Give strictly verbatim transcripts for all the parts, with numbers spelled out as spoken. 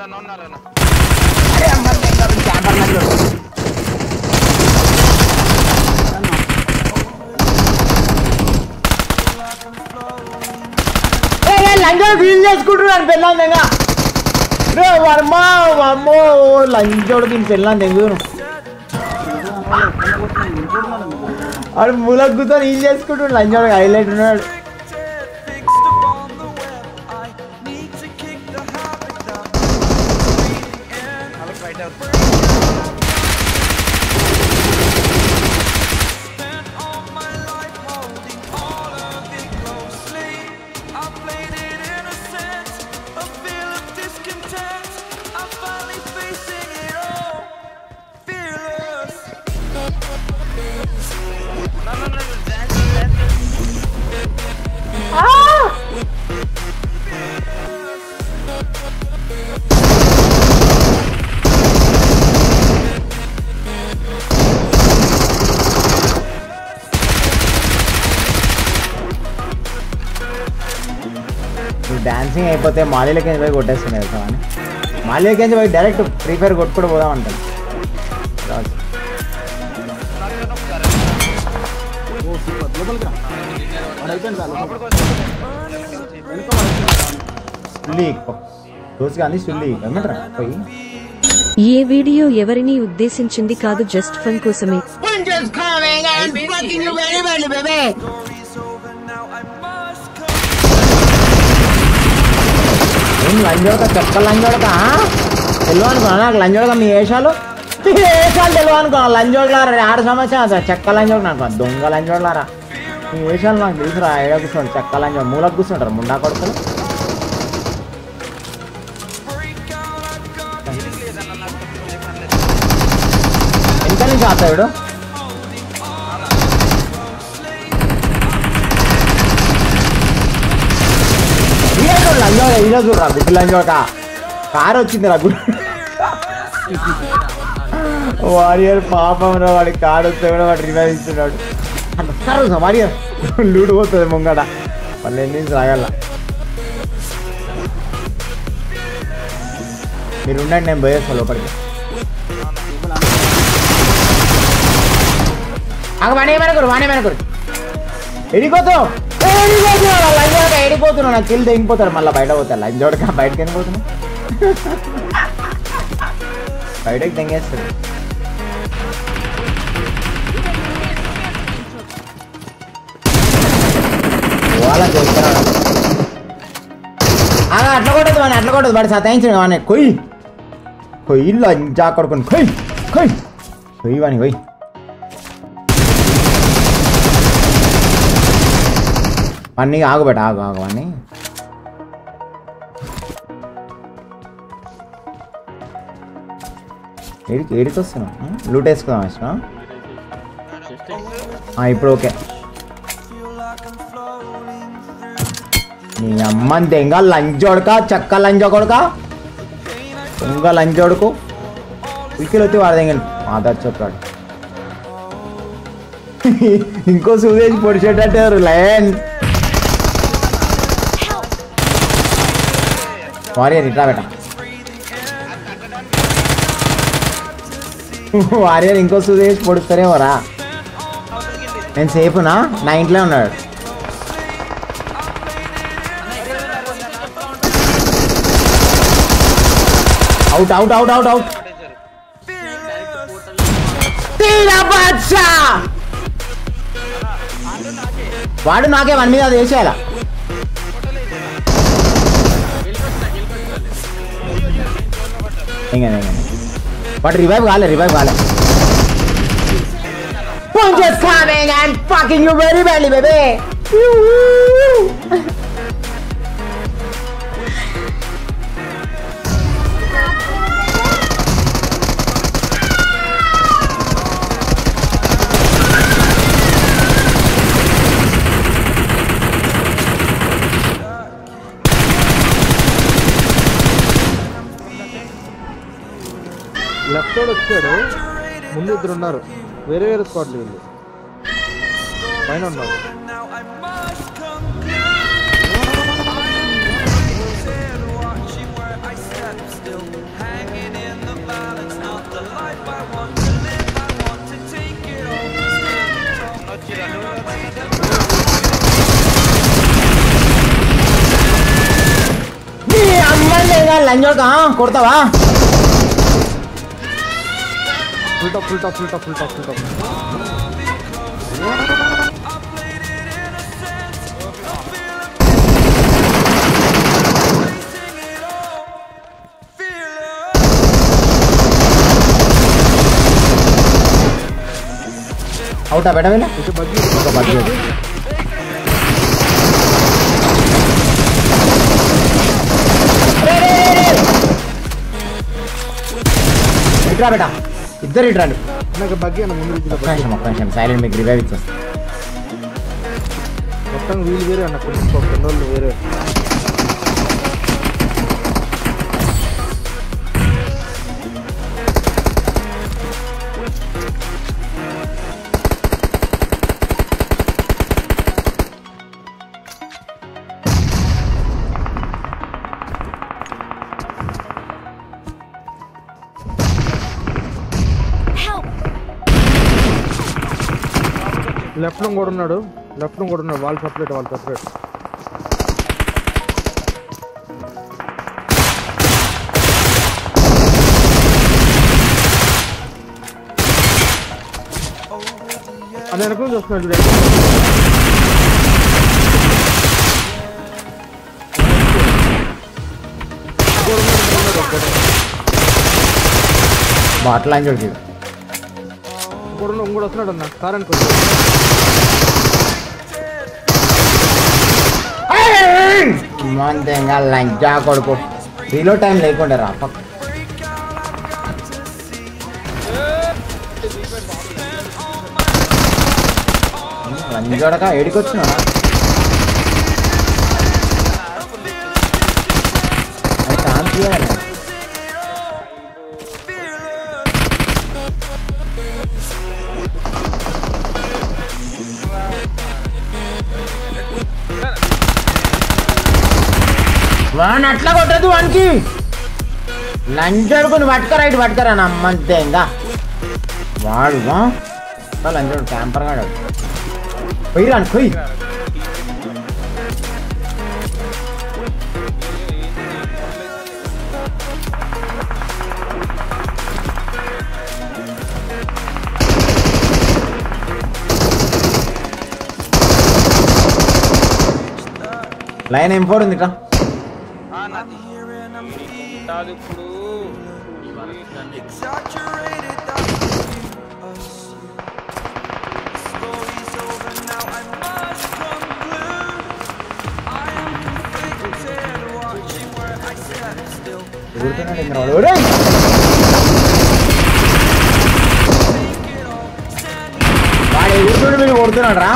Run on ना run. अरे अमर ने कर क्या करना है रे रे लंजो विलेज कुडरन पेला देगा रे वर्मा वर्मा लंजो दिन पेला देंगे और मुलक गुता विलेज कुडरन लंजो हाईलाइट ना डांसिंग అయిపోతే మాలీల కేంద్ర పోయి కొట్టేస్తున్నారు కానీ మాలీల కేంద్ర పోయి డైరెక్ట్ ఫ్రీ ఫైర్ కొట్టుకోడ పోదాం అంటారు రాజు ఓ సూపర్ గ్లోబల్ గా అడైపెన్ చాలు లీక్ దోస్ గాని సుల్లి ఏమంటారా పోయి ఈ వీడియో ఎవరిని ఉద్దేశించింది కాదు జస్ట్ ఫన్ కోసమే लंजोड़ का चक्कर लंजोड़ का हाँ लंजोड़ का ऐसा लंजोड़ आड़ समस्या चक् लंजोड़ दुंग लंजोड़ा ऐसा दूसरा ऐड कुछ चक् लंजोड़ मूलक कुछ मुंडा को इंत नहीं आता वीडो लंजोड़ चूडरा गुड लंजोड़ का कार वा गुड वारियर पापम कार रिवाइव वारियर लूट होता मुंगड़ वाले रागल्ला बोस्ता लपड़की वाणी मेरे वाणी मेरे एडिको लंजोड़ किल दिखा मल्ला बैठ होता लंजोड़ का बैठक बैठक तेज वाला अट्ला अट्ला बड़ी सताइं कोई कोई लंजा कोई कोई कोई वाणी कोई वाणी आग बेटा आग आग वाणी लूटेसको इपड़ ओके अंगा लंजोड़का चक् लंजोड़का इंगा लंजोड़को उल्कि वाड़ेंगे आधार चौका इंको सूदेश पड़ेटे लयन वारियर इटा बेटा वारियर इंको सुदेश पड़े वरा मैं सेफना ना इंटे उन्ना अवट अवट अवट अवट अवट वाड़ नाके वन मीद वेसेला बट रिवाइव काले रिवाइव काले Punches coming and fucking you very badly, baby. मुद्दे वेरे वेरे स्क्वाड पैन उ ಈಗ ಲಂಜೋಳಕ ಕೊಡ್ತಾವ full top full top full top full top full top out ಆ ಬೇಡ ಮೇಲೆ ಇದು ಬಗ್ಗೆ ಇದು ಬಗ್ಗೆ इधर बेटा इधर ही ड्राइव मैं के भाग गया ना मुंडरी का भाग गया मैं साइलेंट में ग्रेव विथ మొత్తం వీల్ వేరే అన్న కొంచెం కంట్రోల్ వేరే लेफ्ट लो कोडुन्नाडु लेफ्ट लो कोडुन्नाडु वाल सेपरेट वाल सेपरेट అన్న ఎనకు చూస్తున్నాడు రే బాట్లాం జోడికి కొడును ఇంకొడు వస్తున్నాడు అన్న కారణం मानतेंगा लंजा कोडको रीलोड टाइम लेकोंडे रा पक लंजाडका एडिकोच्चना अरे काम किया है वन अट्ला कोट्टदु वन की लंजर को पटक राइट पटक रा नम्मंते इंगा वाल वा तो लंजर कैंपर गाड़ कोई रन कोई लाइन एम फोर ఉంది కదా కొడుతున్నాడురా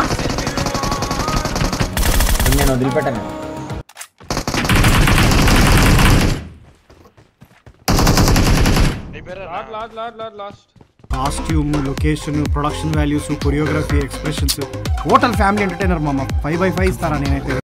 నేను వదిలిపెట్టాను Last, last, last, last. Costume, location, production values, choreography, expressions. Total family entertainer, mama. five by five star, I need.